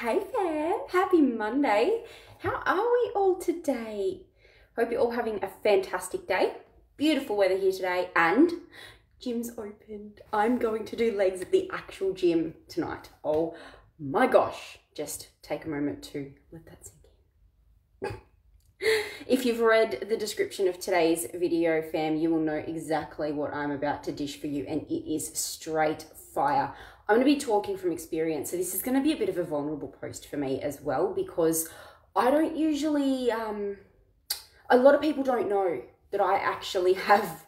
Hey fam, happy Monday. How are we all today? Hope you're all having a fantastic day. Beautiful weather here today and gym's opened. I'm going to do legs at the actual gym tonight. Oh my gosh, just take a moment to let that sink in. If you've read the description of today's video, fam, you will know exactly what I'm about to dish for you, and it is straight fire. I'm going to be talking from experience, so this is going to be a bit of a vulnerable post for me as well, because I don't usually, a lot of people don't know that I actually have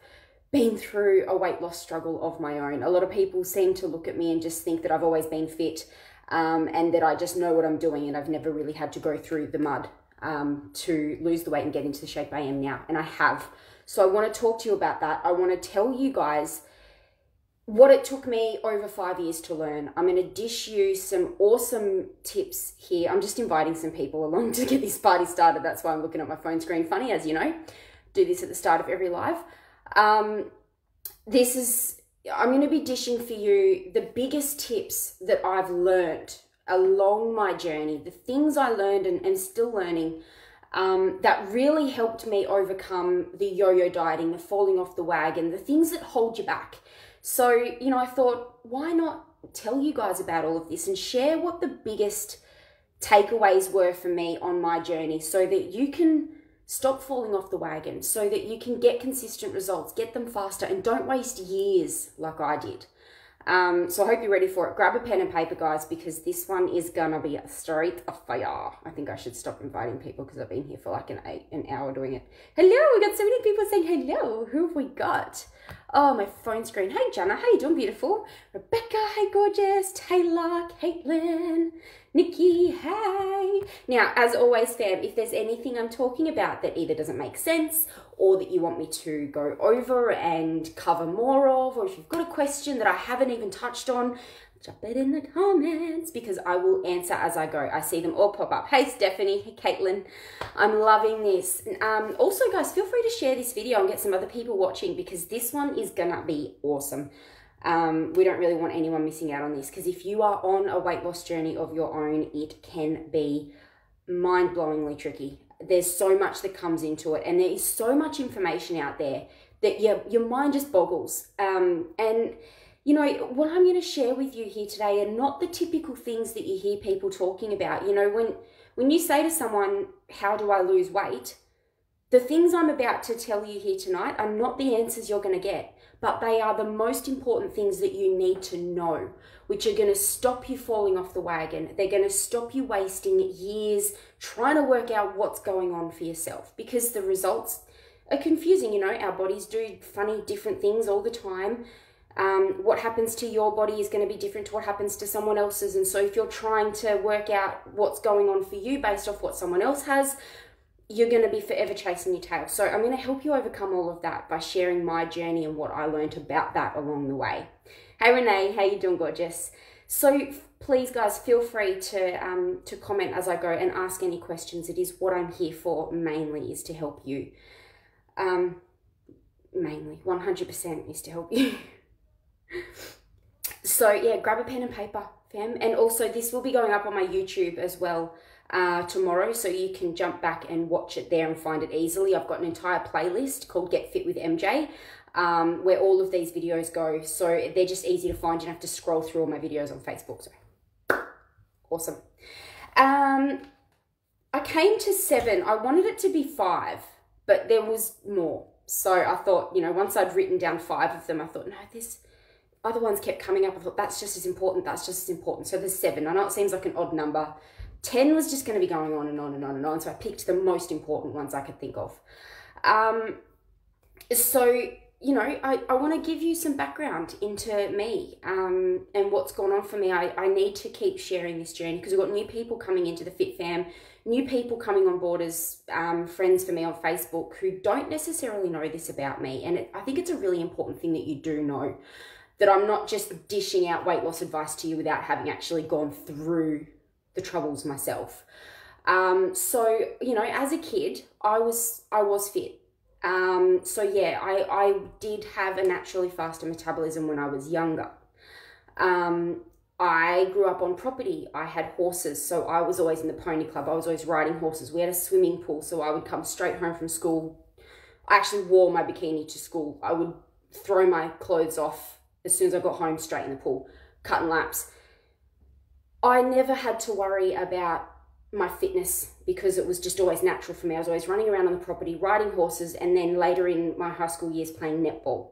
been through a weight loss struggle of my own. A lot of people seem to look at me and just think that I've always been fit and that I just know what I'm doing, and I've never really had to go through the mud to lose the weight and get into the shape I am now, and I have. So I want to talk to you about that. I want to tell you guys what it took me over 5 years to learn. I'm going to dish you some awesome tips here. I'm just inviting some people along to get this party started. That's why I'm looking at my phone screen funny, as you know. Do this at the start of every live. I'm going to be dishing for you the biggest tips that I've learned along my journey, the things I learned and still learning that really helped me overcome the yo-yo dieting, the falling off the wagon, the things that hold you back. So, you know, I thought, why not tell you guys about all of this and share what the biggest takeaways were for me on my journey, so that you can stop falling off the wagon, so that you can get consistent results, get them faster, and don't waste years like I did. So I hope you're ready for it. Grab a pen and paper, guys, because this one is gonna be straight fire. I think I should stop inviting people because I've been here for like an hour doing it. Hello, we got so many people saying hello. Who have we got? Oh, my phone screen. Hey, Jana. How you doing, beautiful? Rebecca. Hey, gorgeous. Taylor. Caitlin. Nikki. Hey. Now, as always, fam, if there's anything I'm talking about that either doesn't make sense or that you want me to go over and cover more of, or if you've got a question that I haven't even touched on, drop it in the comments, because I will answer as I go. I see them all pop up. Hey, Stephanie. Hey, Caitlin. I'm loving this. Also, guys, feel free to share this video and get some other people watching, because this one is gonna be awesome. We don't really want anyone missing out on this, because if you are on a weight loss journey of your own, it can be mind-blowingly tricky. There's so much that comes into it, and there is so much information out there that your mind just boggles. And you know, what I'm going to share with you here today are not the typical things that you hear people talking about. You know, when you say to someone, how do I lose weight? The things I'm about to tell you here tonight are not the answers you're going to get, but they are the most important things that you need to know, which are going to stop you falling off the wagon. They're going to stop you wasting years trying to work out what's going on for yourself, because the results are confusing. You know, our bodies do funny different things all the time. What happens to your body is going to be different to what happens to someone else's. And so if you're trying to work out what's going on for you based off what someone else has, you're going to be forever chasing your tail. So I'm going to help you overcome all of that by sharing my journey and what I learned about that along the way. Hey, Renee, how you doing, gorgeous? So please, guys, feel free to comment as I go and ask any questions. It is what I'm here for mainly, is to help you. Mainly, 100% is to help you. So yeah, grab a pen and paper, fam. And also, this will be going up on my YouTube as well tomorrow, so you can jump back and watch it there and find it easily. I've got an entire playlist called Get Fit with MJ where all of these videos go, so they're just easy to find. You don't have to scroll through all my videos on Facebook. So awesome. I came to 7. I wanted it to be 5, but there was more. So I thought, you know, once I'd written down 5 of them, I thought, no, this other ones kept coming up. I thought, that's just as important. That's just as important. So there's 7. I know it seems like an odd number. 10 was just going to be going on and on and on and on. So I picked the most important ones I could think of. So, you know, I want to give you some background into me and what's gone on for me. I need to keep sharing this journey, because we've got new people coming into the Fit Fam, new people coming on board as friends for me on Facebook who don't necessarily know this about me. And I think it's a really important thing that you do know, that I'm not just dishing out weight loss advice to you without having actually gone through the troubles myself. So, you know, as a kid, I was fit. So yeah, I did have a naturally faster metabolism when I was younger. I grew up on property. I had horses, so I was always in the pony club. I was always riding horses. We had a swimming pool, so I would come straight home from school. I actually wore my bikini to school. I would throw my clothes off as soon as I got home, straight in the pool, cutting laps. I never had to worry about my fitness because it was just always natural for me. I was always running around on the property, riding horses, and then later in my high school years playing netball.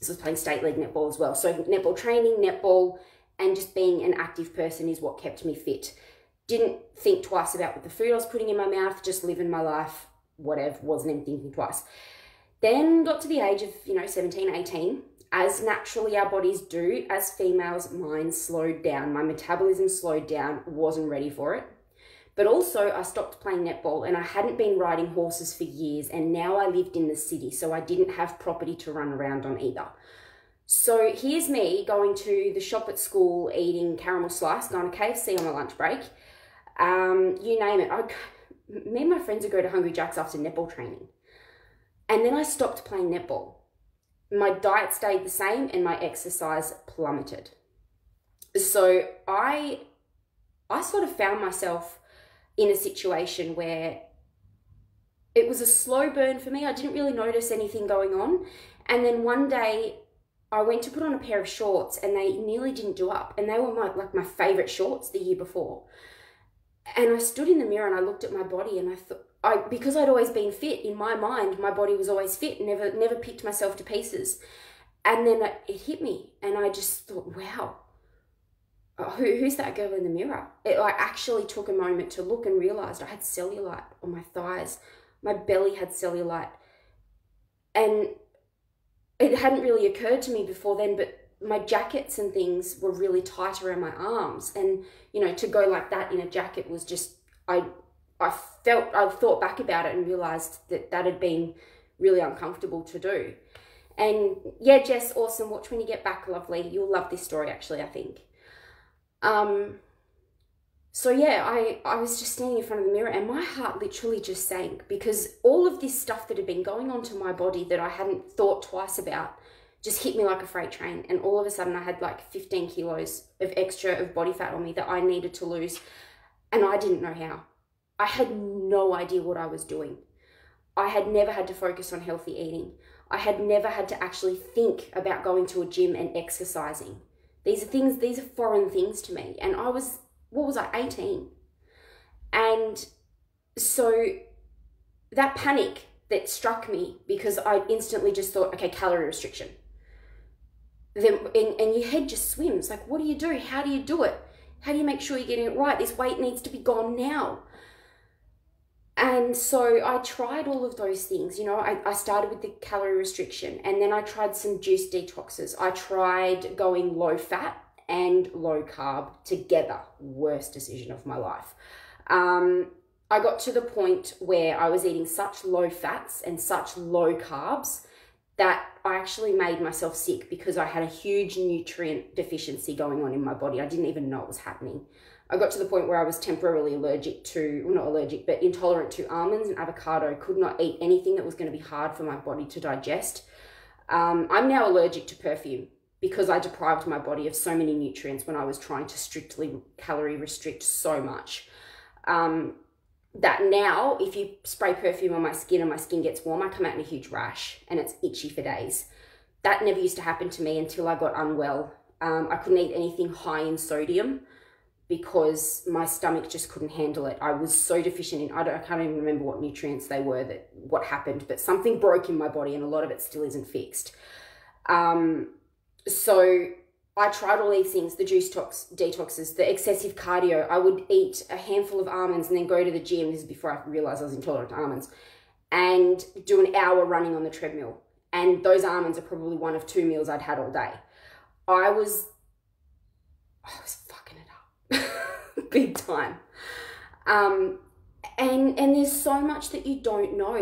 So I was playing state league netball as well. So netball training, netball, and just being an active person is what kept me fit. Didn't think twice about what the food I was putting in my mouth, just living my life, whatever, wasn't even thinking twice. Then got to the age of, 17, 18. As naturally our bodies do, as females, mine slowed down. My metabolism slowed down, wasn't ready for it. But also I stopped playing netball and I hadn't been riding horses for years, and now I lived in the city, so I didn't have property to run around on either. So here's me going to the shop at school, eating caramel slice, going to KFC on my lunch break, you name it. Me and my friends would go to Hungry Jack's after netball training. And then I stopped playing netball. My diet stayed the same and my exercise plummeted. So I sort of found myself in a situation where it was a slow burn for me. I didn't really notice anything going on. And then one day I went to put on a pair of shorts and they nearly didn't do up. And they were my favorite shorts the year before. And I stood in the mirror and I looked at my body and I thought, because I'd always been fit in my mind, my body was always fit, never picked myself to pieces. And then it hit me and I just thought, wow, who's that girl in the mirror? I actually took a moment to look and realized I had cellulite on my thighs. My belly had cellulite. And it hadn't really occurred to me before then, but my jackets and things were really tight around my arms. And, to go like that in a jacket was just, I thought back about it and realised that that had been really uncomfortable to do. And yeah, Jess, awesome. Watch when you get back, lovely. You'll love this story, actually, I think. So yeah, I was just standing in front of the mirror and my heart literally just sank, because all of this stuff that had been going on to my body that I hadn't thought twice about just hit me like a freight train. And all of a sudden I had 15 kilos of extra of body fat on me that I needed to lose. And I didn't know how. I had no idea what I was doing. I had never had to focus on healthy eating. I had never had to actually think about going to a gym and exercising. These are foreign things to me. And I was, 18? And so that panic that struck me, because I instantly just thought, okay, calorie restriction. Then, and your head just swims. What do you do? How do you do it? How do you make sure you're getting it right? This weight needs to be gone now. And so I tried all of those things. I started with the calorie restriction, and then I tried some juice detoxes. I tried going low fat and low carb together. Worst decision of my life. I got to the point where I was eating such low fats and such low carbs that I actually made myself sick, because I had a huge nutrient deficiency going on in my body. I didn't even know it was happening. I got to the point where I was temporarily intolerant to almonds and avocado. Could not eat anything that was going to be hard for my body to digest. I'm now allergic to perfume because I deprived my body of so many nutrients when I was trying to strictly calorie restrict so much. That now, if you spray perfume on my skin and my skin gets warm, I come out in a huge rash and it's itchy for days. That never used to happen to me until I got unwell. I couldn't eat anything high in sodium because my stomach just couldn't handle it. I was so deficient in, I can't even remember what nutrients they were, what happened, but something broke in my body and a lot of it still isn't fixed. So I tried all these things, the juice detoxes, the excessive cardio. I would eat a handful of almonds and then go to the gym. This is before I realised I was intolerant to almonds, and do an hour running on the treadmill. And those almonds are probably one of two meals I'd had all day. I was fucking it up big time. And there's so much that you don't know.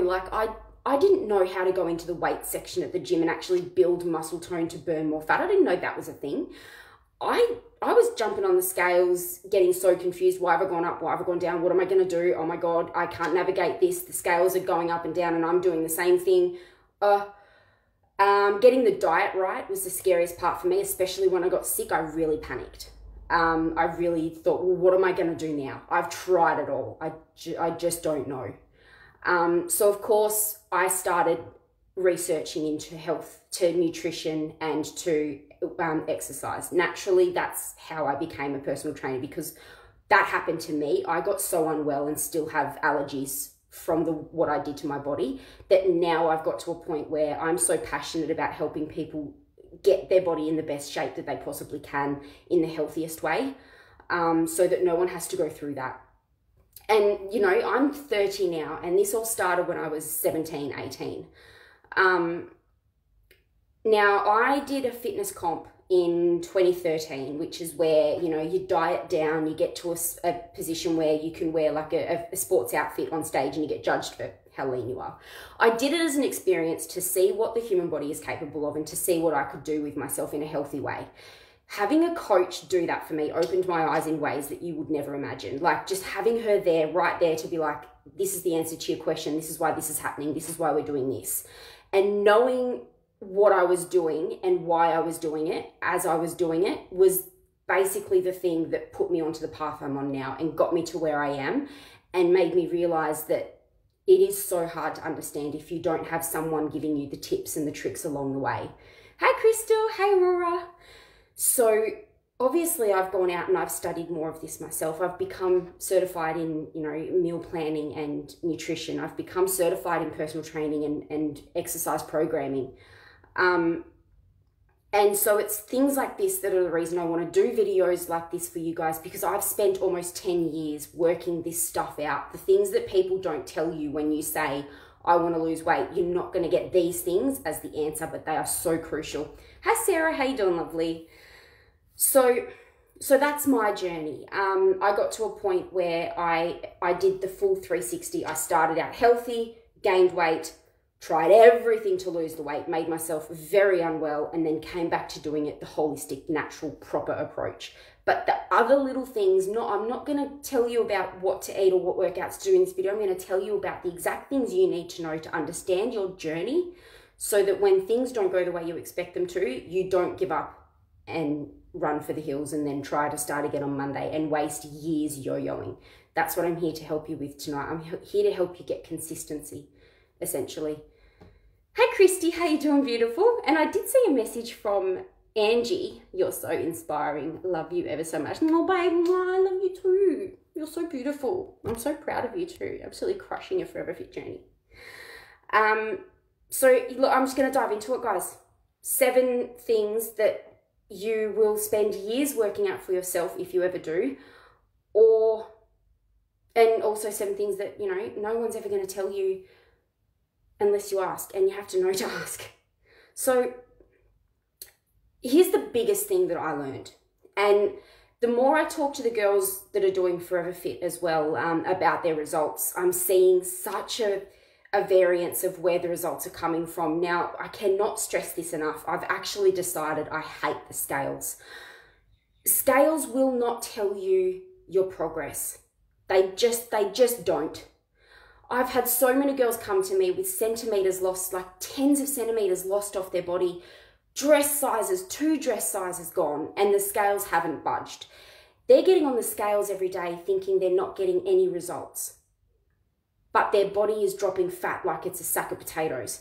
I didn't know how to go into the weight section at the gym and actually build muscle tone to burn more fat. I didn't know that was a thing. I was jumping on the scales, getting so confused. Why have I gone up? Why have I gone down? What am I going to do? Oh my God, I can't navigate this. The scales are going up and down and I'm doing the same thing. Getting the diet right was the scariest part for me, especially when I got sick. I really panicked. I really thought, well, what am I going to do now? I've tried it all. I just don't know. So, of course, I started researching into health, to nutrition, and to exercise. Naturally, that's how I became a personal trainer, because that happened to me. I got so unwell and still have allergies from what I did to my body, that now I've got to a point where I'm so passionate about helping people get their body in the best shape that they possibly can in the healthiest way, so that no one has to go through that. And, you know, I'm 30 now, and this all started when I was 17, 18. Now, I did a fitness comp in 2013, which is where, you know, you diet down, you get to a position where you can wear like a sports outfit on stage and you get judged for how lean you are. I did it as an experience to see what the human body is capable of and to see what I could do with myself in a healthy way. Having a coach do that for me opened my eyes in ways that you would never imagine. Like, just having her there, right there, to be like, this is the answer to your question. This is why this is happening. This is why we're doing this. And knowing what I was doing and why I was doing it as I was doing it was basically the thing that put me onto the path I'm on now and got me to where I am, and made me realize that it is so hard to understand if you don't have someone giving you the tips and the tricks along the way. Hey, Crystal. Hey, Aurora. So obviously I've gone out and I've studied more of this myself. I've become certified in, you know, meal planning and nutrition. I've become certified in personal training and exercise programming. And so it's things like this that are the reason I want to do videos like this for you guys, because I've spent almost 10 years working this stuff out. The things that people don't tell you when you say, I want to lose weight, you're not going to get these things as the answer, but they are so crucial. Hi, Sarah. How you doing, lovely? So that's my journey. I got to a point where I did the full 360. I started out healthy, gained weight, tried everything to lose the weight, made myself very unwell, and then came back to doing it the holistic, natural, proper approach. But the other little things, I'm not going to tell you about what to eat or what workouts to do in this video. I'm going to tell you about the exact things you need to know to understand your journey, so that when things don't go the way you expect them to, you don't give up and run for the hills and then try to start again on Monday and waste years yo-yoing. That's what I'm here to help you with tonight. I'm here to help you get consistency, essentially. Hey, Christy, how you doing, beautiful? And I did see a message from Angie. You're so inspiring. Love you ever so much. Oh, babe, I love you too. You're so beautiful. I'm so proud of you too. Absolutely crushing your Forever Fit journey. So look, I'm just going to dive into it, guys. 7 things that you will spend years working out for yourself, if you ever do, and also 7 things that, you know, no one's ever going to tell you unless you ask, and you have to know to ask. So here's the biggest thing that I learned. And the more I talk to the girls that are doing Forever Fit as well, about their results, I'm seeing such a variance of where the results are coming from. Now, I cannot stress this enough. I've actually decided I hate the scales. Scales will not tell you your progress. They just don't. I've had so many girls come to me with centimeters lost, like tens of centimeters lost off their body, dress sizes, 2 dress sizes gone, and the scales haven't budged. They're getting on the scales every day thinking they're not getting any results, but their body is dropping fat like it's a sack of potatoes.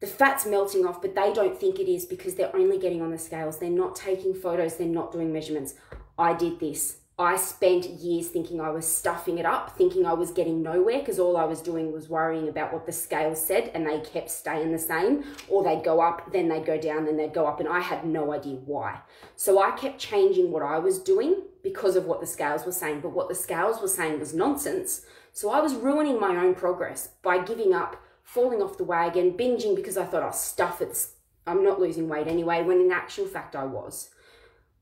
The fat's melting off, but they don't think it is because they're only getting on the scales. They're not taking photos. They're not doing measurements. I did this. I spent years thinking I was stuffing it up, thinking I was getting nowhere, because all I was doing was worrying about what the scales said, and they kept staying the same, or they'd go up, then they'd go down, then they'd go up, and I had no idea why. So I kept changing what I was doing because of what the scales were saying, but what the scales were saying was nonsense. So I was ruining my own progress by giving up, falling off the wagon, binging because I thought, oh, stuff it, I'm not losing weight anyway, when in actual fact I was.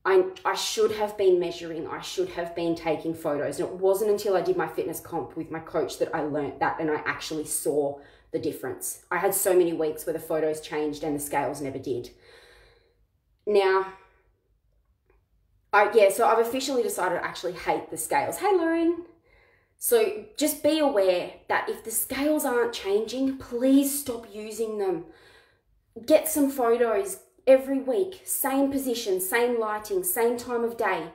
I should have been measuring, I should have been taking photos, and it wasn't until I did my fitness comp with my coach that I learned that, and I actually saw the difference. I had so many weeks where the photos changed and the scales never did. Now, so I've officially decided I actually hate the scales. Hey, Lauren. So just be aware that if the scales aren't changing, please stop using them. Get some photos. Every week, same position, same lighting, same time of day.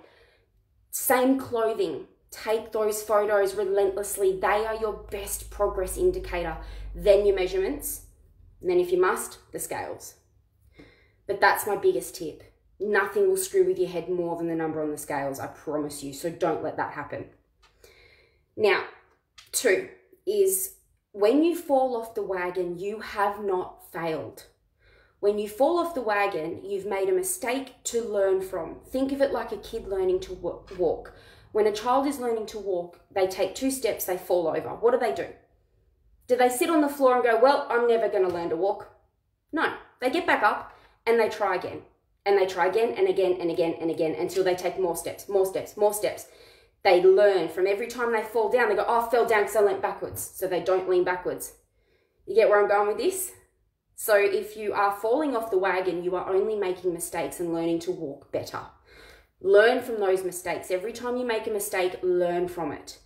Same clothing. Take those photos relentlessly. They are your best progress indicator. Then your measurements. And then if you must, the scales. But that's my biggest tip. Nothing will screw with your head more than the number on the scales, I promise you. So don't let that happen. Now, 2 is when you fall off the wagon, you have not failed. When you fall off the wagon, you've made a mistake to learn from. Think of it like a kid learning to walk. When a child is learning to walk, they take 2 steps, they fall over. What do? Do they sit on the floor and go, well, I'm never going to learn to walk? No, they get back up and they try again. And they try again and again and again and again until they take more steps, more steps, more steps. They learn from every time they fall down. They go, oh, I fell down because I leant backwards. So they don't lean backwards. You get where I'm going with this? So if you are falling off the wagon, you are only making mistakes and learning to walk better. Learn from those mistakes. Every time you make a mistake, learn from it.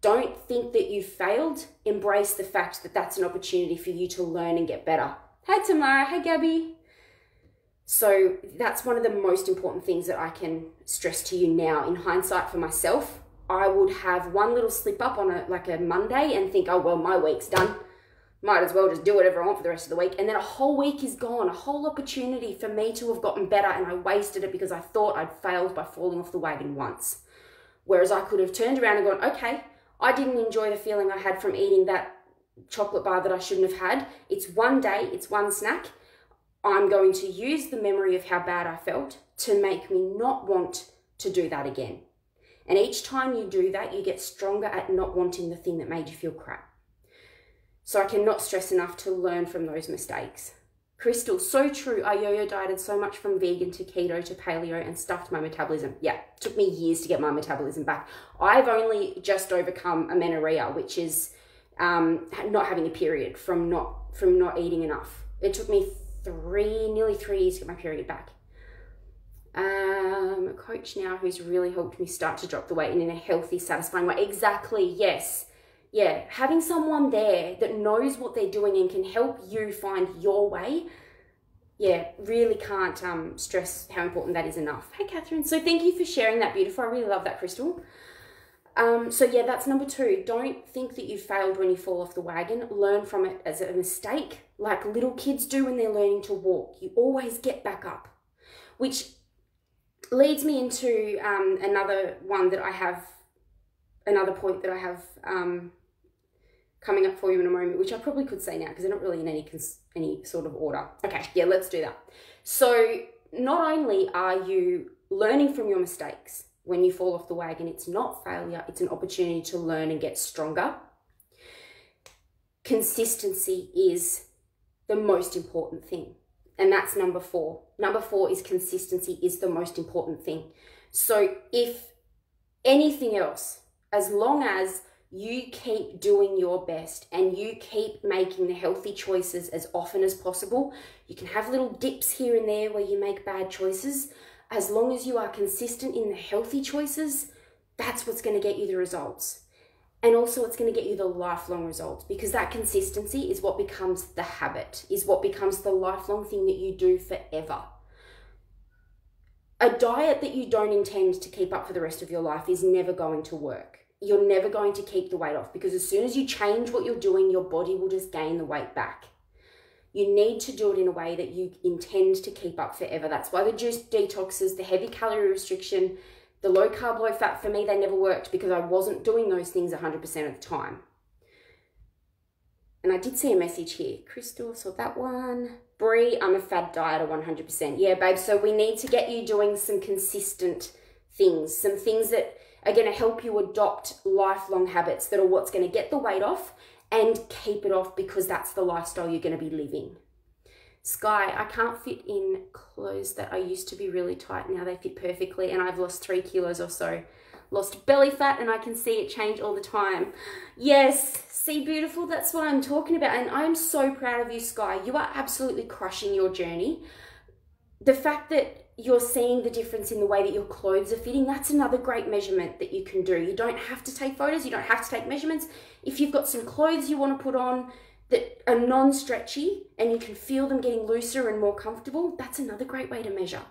Don't think that you failed. Embrace the fact that that's an opportunity for you to learn and get better. Hey, Tamara. Hey, Gabby. So that's one of the most important things that I can stress to you now. In hindsight for myself, I would have one little slip up on a Monday and think, oh, well, my week's done. Might as well just do whatever I want for the rest of the week. And then a whole week is gone, a whole opportunity for me to have gotten better, and I wasted it because I thought I'd failed by falling off the wagon once. Whereas I could have turned around and gone, okay, I didn't enjoy the feeling I had from eating that chocolate bar that I shouldn't have had. It's one day, it's one snack. I'm going to use the memory of how bad I felt to make me not want to do that again. And each time you do that, you get stronger at not wanting the thing that made you feel crap. So I cannot stress enough to learn from those mistakes. Crystal, so true. I yo-yo dieted so much from vegan to keto to paleo and stuffed my metabolism. Yeah, it took me years to get my metabolism back. I've only just overcome amenorrhea, which is not having a period from not eating enough. It took me nearly three years to get my period back. A coach now who's really helped me start to drop the weight and in a healthy, satisfying way. Exactly, yes. Yeah, having someone there that knows what they're doing and can help you find your way. Yeah, really can't stress how important that is enough. Hey, Catherine. So thank you for sharing that, beautiful. I really love that, Crystal. So yeah, that's number 2. Don't think that you failed when you fall off the wagon. Learn from it as a mistake, like little kids do when they're learning to walk. You always get back up, which leads me into another point that I have coming up for you in a moment, which I probably could say now because they're not really in any sort of order. Okay, yeah, let's do that. So not only are you learning from your mistakes, when you fall off the wagon, it's not failure. It's an opportunity to learn and get stronger. Consistency is the most important thing. And that's number 4. Number 4 is consistency is the most important thing. So if anything else, as long as you keep doing your best and you keep making the healthy choices as often as possible, you can have little dips here and there where you make bad choices. As long as you are consistent in the healthy choices, that's what's going to get you the results. And also it's going to get you the lifelong results, because that consistency is what becomes the habit, is what becomes the lifelong thing that you do forever. A diet that you don't intend to keep up for the rest of your life is never going to work. You're never going to keep the weight off, because as soon as you change what you're doing, your body will just gain the weight back. You need to do it in a way that you intend to keep up forever. That's why the juice detoxes, the heavy calorie restriction, the low carb, low fat, for me, they never worked because I wasn't doing those things 100% of the time. And I did see a message here. Crystal saw that one. Brie, I'm a fad dieter 100%. Yeah, babe, so we need to get you doing some consistent things, some things that are going to help you adopt lifelong habits that are what's going to get the weight off and keep it off, because that's the lifestyle you're going to be living. Sky, I can't fit in clothes that I used to be really tight. Now they fit perfectly and I've lost 3 kilos or so. Lost belly fat and I can see it change all the time. Yes, see, beautiful, that's what I'm talking about. And I'm so proud of you, Sky. You are absolutely crushing your journey. The fact that you're seeing the difference in the way that your clothes are fitting, that's another great measurement that you can do. You don't have to take photos, you don't have to take measurements. If you've got some clothes you want to put on that are non-stretchy and you can feel them getting looser and more comfortable, that's another great way to measure.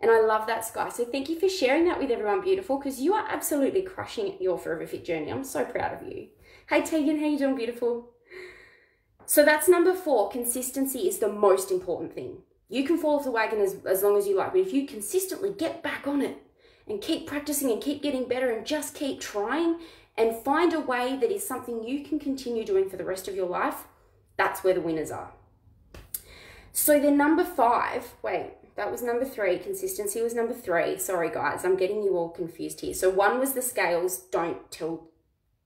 And I love that, Sky. So thank you for sharing that with everyone, beautiful, because you are absolutely crushing your Forever Fit journey. I'm so proud of you. Hey, Tegan, how you doing, beautiful? So that's number 4. Consistency is the most important thing. You can fall off the wagon as long as you like, but if you consistently get back on it and keep practicing and keep getting better and just keep trying and find a way that is something you can continue doing for the rest of your life, that's where the winners are. So then number 5, wait, that was number 3. Consistency was number 3. Sorry, guys, I'm getting you all confused here. So 1 was the scales, don't tell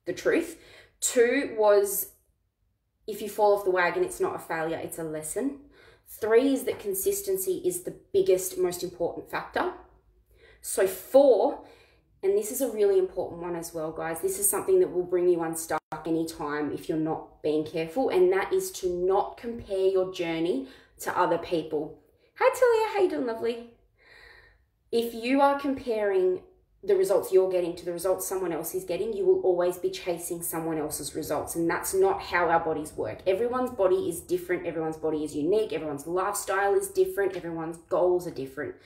the truth. 2 was if you fall off the wagon, it's not a failure, it's a lesson. 3 is that consistency is the biggest, most important factor. So 4, and this is a really important one as well, guys. This is something that will bring you unstuck anytime if you're not being careful, and that is to not compare your journey to other people. Hi, Talia, how you doing, lovely? If you are comparing the results you're getting to the results someone else is getting, you will always be chasing someone else's results, and that's not how our bodies work. Everyone's body is different. Everyone's body is unique. Everyone's lifestyle is different. Everyone's goals are different.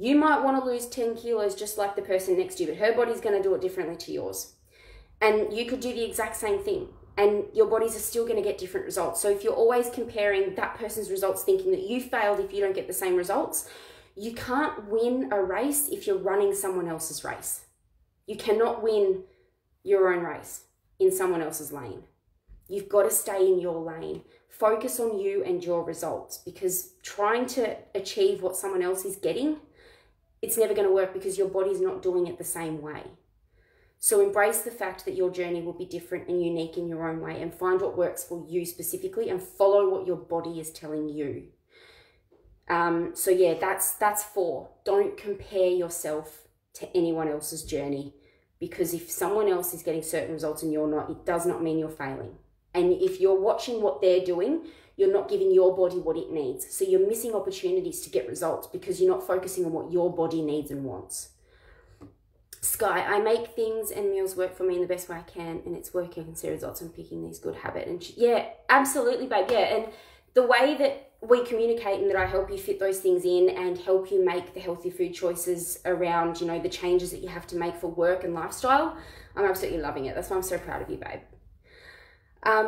You might want to lose 10 kilos just like the person next to you, but her body's going to do it differently to yours. And you could do the exact same thing, and your bodies are still going to get different results. So if you're always comparing that person's results, thinking that you failed if you don't get the same results, you can't win a race if you're running someone else's race. You cannot win your own race in someone else's lane. You've got to stay in your lane. Focus on you and your results, because trying to achieve what someone else is getting, it's never going to work because your body's not doing it the same way. So embrace the fact that your journey will be different and unique in your own way, and find what works for you specifically and follow what your body is telling you. So yeah, that's 4. Don't compare yourself to anyone else's journey, because if someone else is getting certain results and you're not, it does not mean you're failing. And if you're watching what they're doing, you're not giving your body what it needs. So you're missing opportunities to get results because you're not focusing on what your body needs and wants. Sky, I make things and meals work for me in the best way I can, and it's working. I can see results on picking these good habits. And yeah, absolutely, babe. Yeah, and the way that we communicate and that I help you fit those things in and help you make the healthy food choices around, you know, the changes that you have to make for work and lifestyle, I'm absolutely loving it. That's why I'm so proud of you, babe.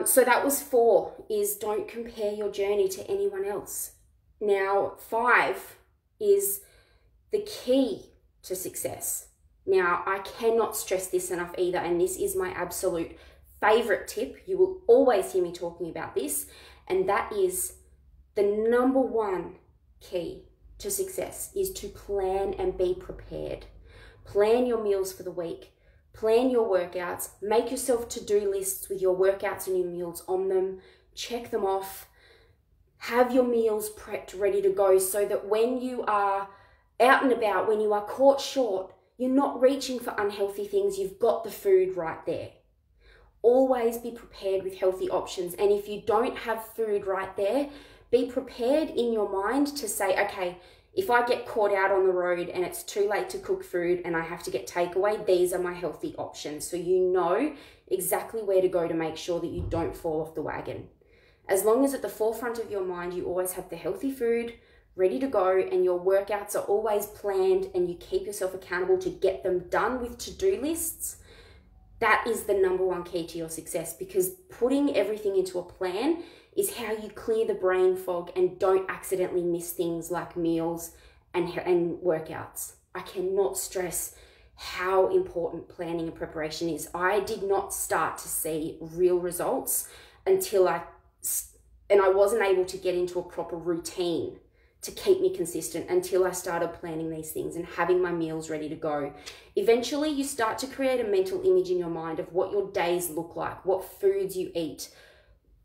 So that was 4, is don't compare your journey to anyone else. Now 5 is the key to success. Now I cannot stress this enough either, and this is my absolute favorite tip. You will always hear me talking about this, and that is the number 1 key to success is to plan and be prepared. Plan your meals for the week. Plan your workouts. Make yourself to-do lists with your workouts and your meals on them. Check them off. Have your meals prepped, ready to go, so that when you are out and about, when you are caught short, you're not reaching for unhealthy things. You've got the food right there. Always be prepared with healthy options. And if you don't have food right there, be prepared in your mind to say, okay, if I get caught out on the road and it's too late to cook food and I have to get takeaway, these are my healthy options. So you know exactly where to go to make sure that you don't fall off the wagon. As long as at the forefront of your mind, you always have the healthy food ready to go, and your workouts are always planned, and you keep yourself accountable to get them done with to-do lists, that is the number 1 key to your success, because putting everything into a plan is how you clear the brain fog and don't accidentally miss things like meals and workouts. I cannot stress how important planning and preparation is. I did not start to see real results until I wasn't able to get into a proper routine to keep me consistent until I started planning these things and having my meals ready to go. Eventually, you start to create a mental image in your mind of what your days look like, what foods you eat,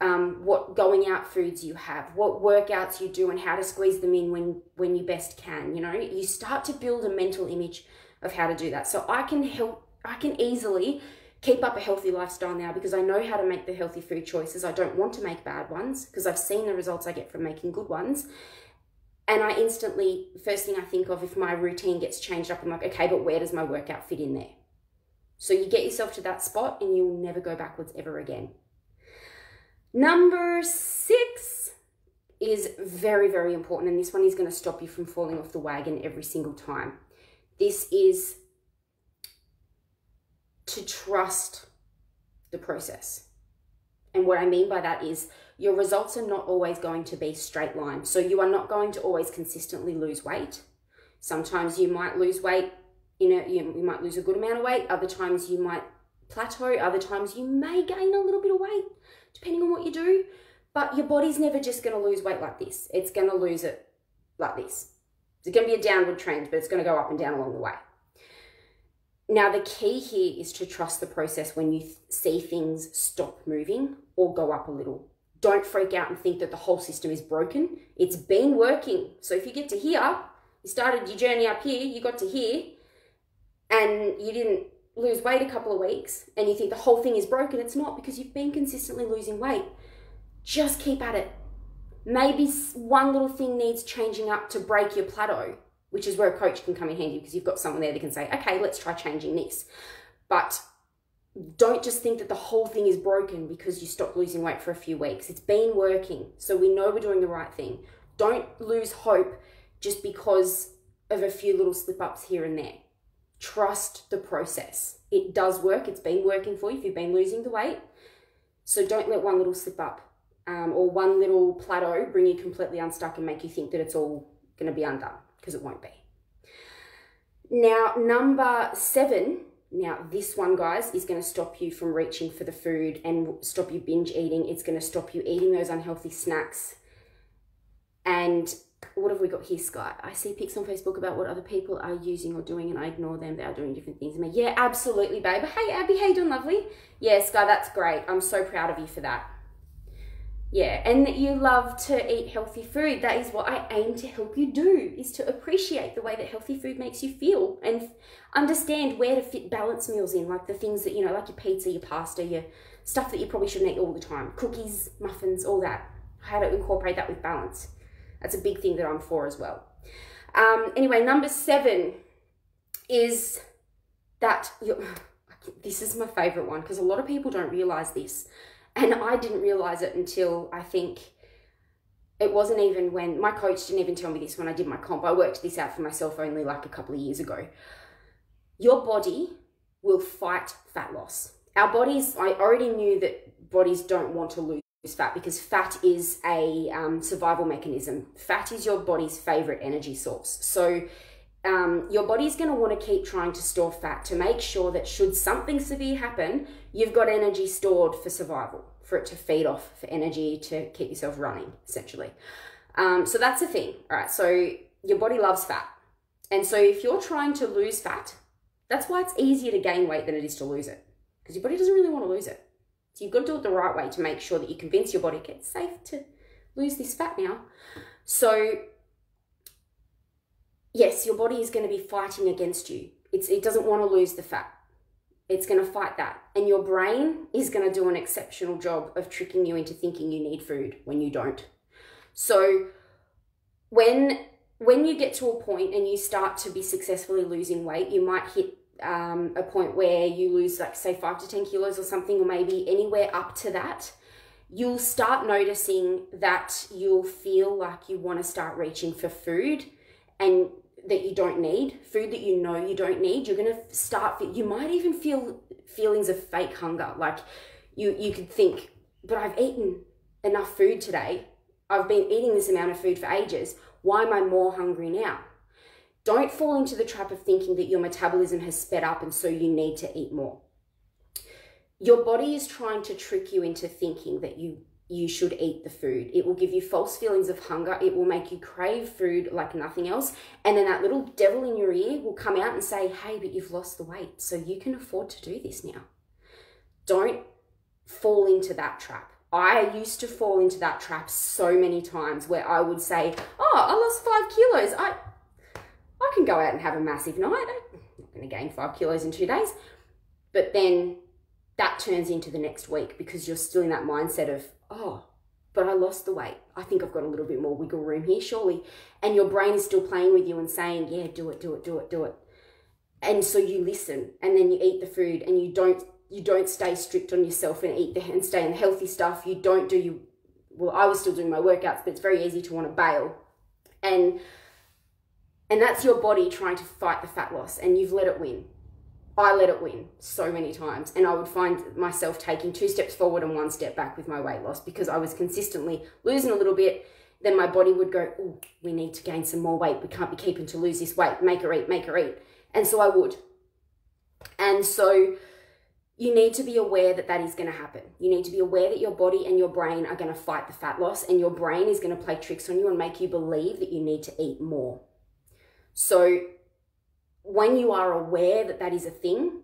what going out foods you have, what workouts you do, and how to squeeze them in when you best can. You know, you start to build a mental image of how to do that. So I can easily keep up a healthy lifestyle now because I know how to make the healthy food choices. I don't want to make bad ones because I've seen the results I get from making good ones. And I instantly, first thing I think of if my routine gets changed up, I'm like, okay, but where does my workout fit in there? So you get yourself to that spot and you'll never go backwards ever again. Number 6 is very, very important, and this one is going to stop you from falling off the wagon every single time. This is to trust the process. And what I mean by that is your results are not always going to be straight line. So you are not going to always consistently lose weight. Sometimes you might lose weight, you might lose a good amount of weight. Other times you might plateau. Other times you may gain a little bit of weight, depending on what you do. But your body's never just going to lose weight like this. It's going to lose it like this. It's going to be a downward trend, but it's going to go up and down along the way. Now, the key here is to trust the process when you see things stop moving or go up a little. Don't freak out and think that the whole system is broken. It's been working. So if you get to here, you started your journey up here, you got to here, and you didn't lose weight a couple of weeks, and you think the whole thing is broken, it's not, because you've been consistently losing weight. Just keep at it. Maybe one little thing needs changing up to break your plateau, which is where a coach can come in handy, because you've got someone there that can say, okay, let's try changing this. But don't just think that the whole thing is broken because you stopped losing weight for a few weeks. It's been working, so we know we're doing the right thing. Don't lose hope just because of a few little slip-ups here and there. Trust the process. It does work. It's been working for you if you've been losing the weight. So don't let one little slip-up or one little plateau bring you completely unstuck and make you think that it's all going to be undone, because it won't be. Now, number 7. Now, this one, guys, is going to stop you from reaching for the food and stop you binge eating. It's going to stop you eating those unhealthy snacks. And what have we got here, Sky? I see pics on Facebook about what other people are using or doing, and I ignore them. They are doing different things. I mean, yeah, absolutely, babe. Hey, Abby, how you doing, lovely? Yeah, Sky, that's great. I'm so proud of you for that. Yeah, and that you love to eat healthy food. That is what I aim to help you do, is to appreciate the way that healthy food makes you feel and understand where to fit balanced meals in, like the things that, like your pizza, your pasta, your stuff that you probably shouldn't eat all the time, cookies, muffins, all that. How to incorporate that with balance. That's a big thing that I'm for as well. Anyway, number 7 is that, this is my favorite one because a lot of people don't realize this. And I didn't realize it until, I think, it wasn't even when, my coach didn't even tell me this when I did my comp. I worked this out for myself only like a couple of years ago. Your body will fight fat loss. Our bodies, I already knew that bodies don't want to lose fat because fat is a survival mechanism. Fat is your body's favorite energy source. So your body's going to want to keep trying to store fat to make sure that should something severe happen, you've got energy stored for survival, for it to feed off, for energy to keep yourself running, essentially. So that's the thing. All right, so your body loves fat. And so if you're trying to lose fat, that's why it's easier to gain weight than it is to lose it, because your body doesn't really want to lose it. So you've got to do it the right way to make sure that you convince your body, it's safe to lose this fat now. So yes, your body is going to be fighting against you. It doesn't want to lose the fat. It's going to fight that. And your brain is going to do an exceptional job of tricking you into thinking you need food when you don't. So when you get to a point and you start to be successfully losing weight, you might hit a point where you lose, like, say, 5 to 10 kilos or something, or maybe anywhere up to that. You'll start noticing that you'll feel like you want to start reaching for food and that you don't need, food that you know you don't need. You're going to start, you might even feel feelings of fake hunger. Like you could think, but I've eaten enough food today. I've been eating this amount of food for ages. Why am I more hungry now? Don't fall into the trap of thinking that your metabolism has sped up and so you need to eat more. Your body is trying to trick you into thinking that you should eat the food. It will give you false feelings of hunger. It will make you crave food like nothing else. And then that little devil in your ear will come out and say, hey, but you've lost the weight, so you can afford to do this now. Don't fall into that trap. I used to fall into that trap so many times where I would say, oh, I lost 5 kilos. I can go out and have a massive night. I'm not going to gain 5 kilos in 2 days. But then that turns into the next week because you're still in that mindset of, oh, but I lost the weight. I think I've got a little bit more wiggle room here, surely. And your brain is still playing with you and saying, yeah, do it, do it, do it, do it. And so you listen, and then you eat the food, and you don't stay strict on yourself and eat and stay in the healthy stuff. You don't do your well, I was still doing my workouts, but it's very easy to want to bail. And that's your body trying to fight the fat loss, and you've let it win. I let it win so many times, and I would find myself taking 2 steps forward and 1 step back with my weight loss because I was consistently losing a little bit. Then my body would go, oh, we need to gain some more weight. We can't be keeping to lose this weight. Make her eat, make her eat. And so I would. And so you need to be aware that that is going to happen. You need to be aware that your body and your brain are going to fight the fat loss, and your brain is going to play tricks on you and make you believe that you need to eat more. So when you are aware that that is a thing,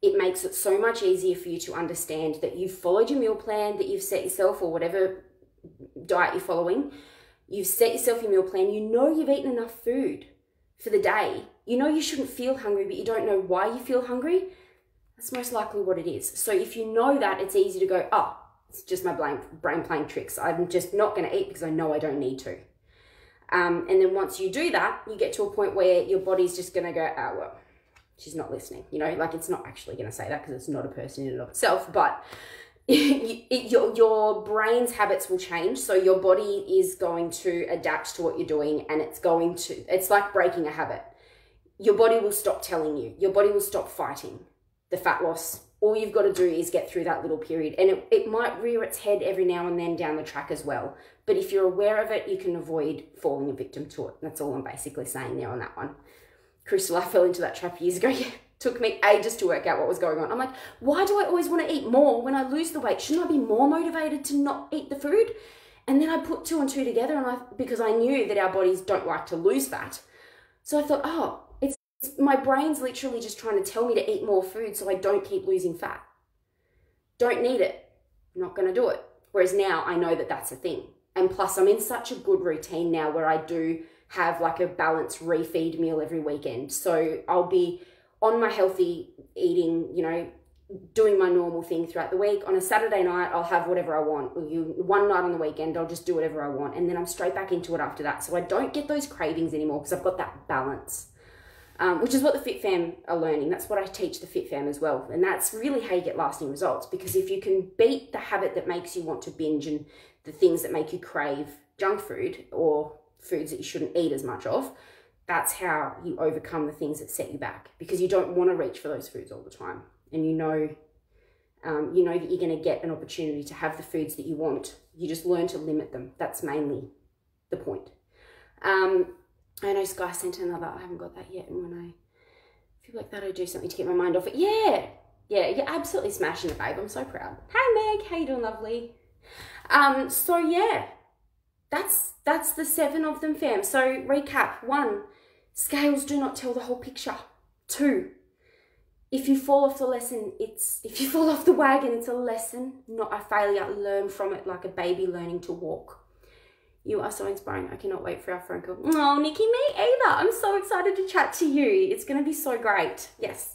it makes it so much easier for you to understand that you've followed your meal plan, that you've set yourself, or whatever diet you're following, you've set yourself your meal plan, you know you've eaten enough food for the day, you know you shouldn't feel hungry, but you don't know why you feel hungry. That's most likely what it is. So if you know that, it's easy to go, oh, it's just my brain playing tricks. I'm just not going to eat because I know I don't need to. And then once you do that, you get to a point where your body's just going to go, oh, well, she's not listening. You know, like, it's not actually going to say that because it's not a person in and of itself, but your brain's habits will change. So your body is going to adapt to what you're doing, and it's like breaking a habit. Your body will stop telling you. Your body will stop fighting the fat loss. All you've got to do is get through that little period. And it might rear its head every now and then down the track as well. But if you're aware of it, you can avoid falling a victim to it. That's all I'm basically saying there on that one. Crystal, I fell into that trap years ago. Yeah, took me ages to work out what was going on. I'm like, why do I always want to eat more when I lose the weight? Shouldn't I be more motivated to not eat the food? And then I put 2 and 2 together, and because I knew that our bodies don't like to lose fat. So I thought, oh, my brain's literally just trying to tell me to eat more food so I don't keep losing fat. Don't need it. I'm not going to do it. Whereas now I know that that's a thing. And plus, I'm in such a good routine now where I do have like a balanced refeed meal every weekend. So I'll be on my healthy eating, you know, doing my normal thing throughout the week. On a Saturday night, I'll have whatever I want. One night on the weekend, I'll just do whatever I want. And then I'm straight back into it after that. So I don't get those cravings anymore because I've got that balance. Which is what the Fit Fam are learning. That's what I teach the Fit Fam as well. And that's really how you get lasting results, because if you can beat the habit that makes you want to binge and the things that make you crave junk food or foods that you shouldn't eat as much of, that's how you overcome the things that set you back, because you don't want to reach for those foods all the time. And you know that you're going to get an opportunity to have the foods that you want. You just learn to limit them. That's mainly the point. I know Sky sent another, I haven't got that yet, and when I feel like that, I do something to get my mind off it. Yeah, yeah, you're absolutely smashing it, babe. I'm so proud. Hey, Meg, how you doing, lovely? So yeah, that's the 7 of them, fam. So recap: 1, scales do not tell the whole picture. 2, if you fall off the wagon, it's a lesson, not a failure. Learn from it like a baby learning to walk. You are so inspiring. I cannot wait for our phone call. Oh, Nikki, me either. I'm so excited to chat to you. It's going to be so great. Yes.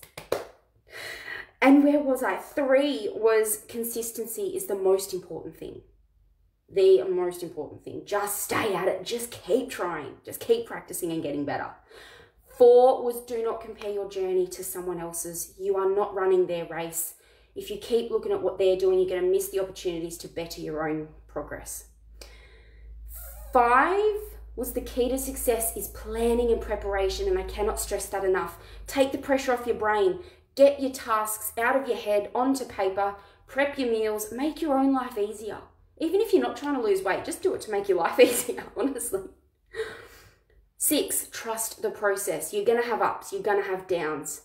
And where was I? 3 was consistency is the most important thing. The most important thing. Just stay at it. Just keep trying. Just keep practicing and getting better. 4 was do not compare your journey to someone else's. You are not running their race. If you keep looking at what they're doing, you're going to miss the opportunities to better your own progress. 5 was the key to success is planning and preparation, and I cannot stress that enough. Take the pressure off your brain. Get your tasks out of your head, onto paper. Prep your meals. Make your own life easier. Even if you're not trying to lose weight, just do it to make your life easier, honestly. 6, trust the process. You're going to have ups. You're going to have downs.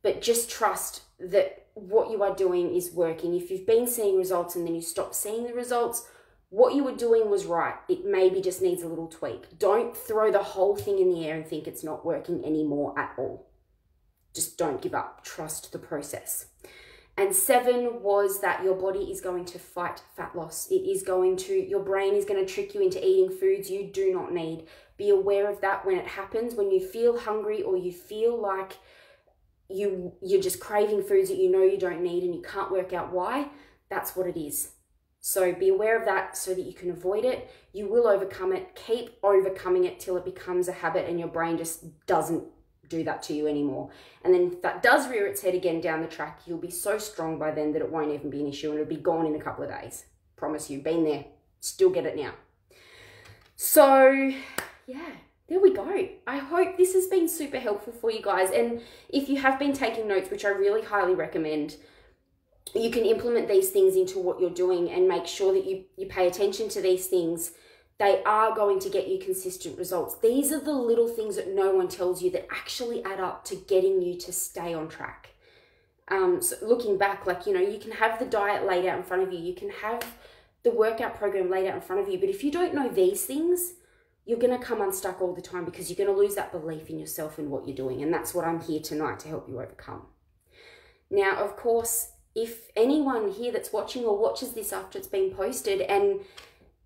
But just trust that what you are doing is working. If you've been seeing results and then you stop seeing the results, what you were doing was right. It maybe just needs a little tweak. Don't throw the whole thing in the air and think it's not working anymore at all. Just don't give up. Trust the process. And 7 was that your body is going to fight fat loss. Your brain is going to trick you into eating foods you do not need. Be aware of that when it happens, when you feel hungry or you feel like you're just craving foods that you know you don't need and you can't work out why. That's what it is. So be aware of that so that you can avoid it. You will overcome it. Keep overcoming it till it becomes a habit and your brain just doesn't do that to you anymore. And then if that does rear its head again down the track, you'll be so strong by then that it won't even be an issue and it'll be gone in a couple of days. Promise you, been there, still get it now. So yeah, there we go. I hope this has been super helpful for you guys. And if you have been taking notes, which I really highly recommend, you can implement these things into what you're doing and make sure that you pay attention to these things. They are going to get you consistent results. These are the little things that no one tells you that actually add up to getting you to stay on track. So looking back, like, you know, you can have the diet laid out in front of you. You can have the workout program laid out in front of you. But if you don't know these things, you're going to come unstuck all the time because you're going to lose that belief in yourself and what you're doing. And that's what I'm here tonight to help you overcome. Now, of course, if anyone here that's watching or watches this after it's been posted and,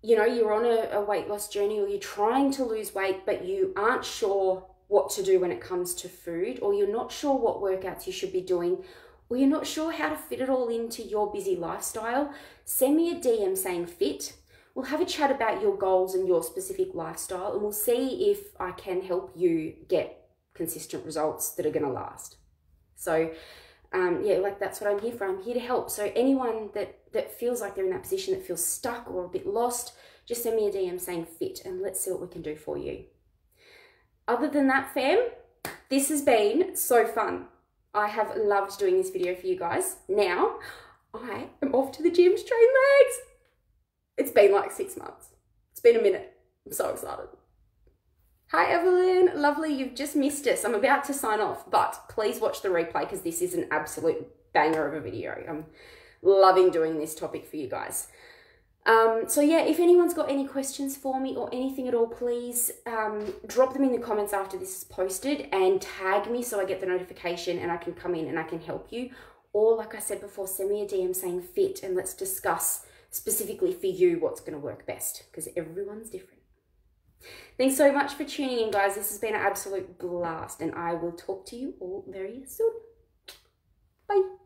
you know, you're on a weight loss journey or you're trying to lose weight, but you aren't sure what to do when it comes to food, or you're not sure what workouts you should be doing, or you're not sure how to fit it all into your busy lifestyle, send me a DM saying fit. We'll have a chat about your goals and your specific lifestyle, and we'll see if I can help you get consistent results that are going to last. So yeah, like, that's what I'm here for. I'm here to help. So anyone that feels like they're in that position, that feels stuck or a bit lost, just send me a DM saying fit and let's see what we can do for you. Other than that, fam, this has been so fun. I have loved doing this video for you guys. Now I am off to the gym to train legs. It's been like 6 months. It's been a minute. I'm so excited. Hi, Evelyn. Lovely. You've just missed us. I'm about to sign off, but please watch the replay because this is an absolute banger of a video. I'm loving doing this topic for you guys. So yeah, if anyone's got any questions for me or anything at all, please drop them in the comments after this is posted and tag me so I get the notification and I can come in and I can help you. Or like I said before, send me a DM saying fit and let's discuss specifically for you what's going to work best, because everyone's different. Thanks so much for tuning in, guys. This has been an absolute blast and I will talk to you all very soon. Bye.